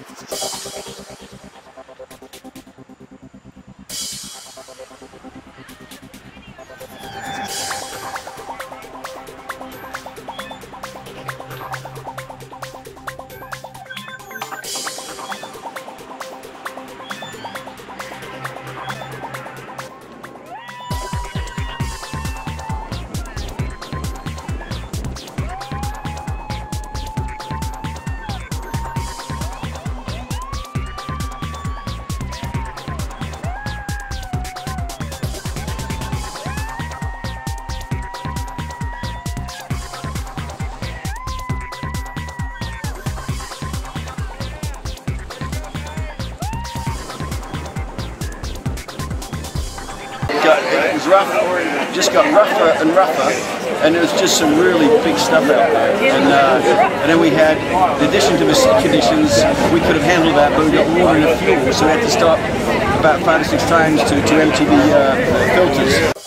It was rough, it just got rougher and rougher, and it was just some really big stuff out there. And then we had, in addition to the sea conditions, we could have handled that, but we got water and fuel, so we had to stop about 5 or 6 times to empty the filters.